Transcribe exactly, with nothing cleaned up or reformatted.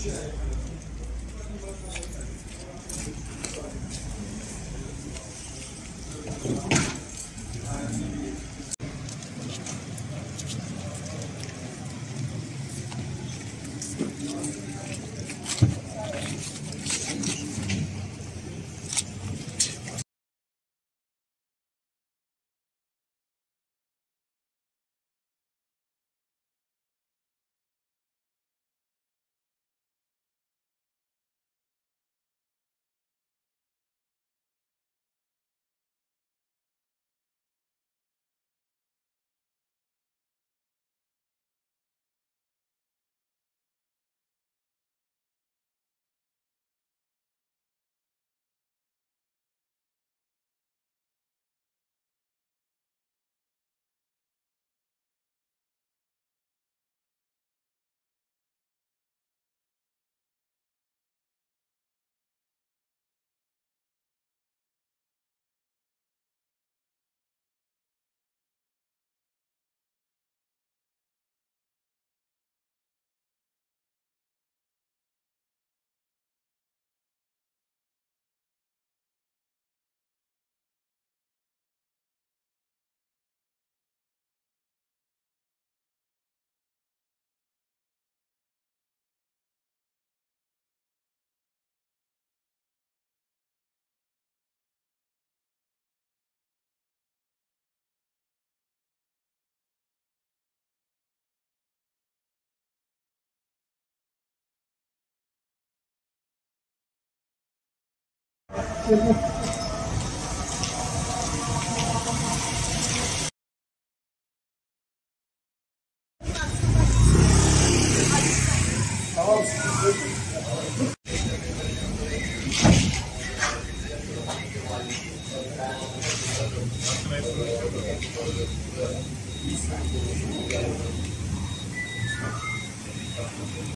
Gracias.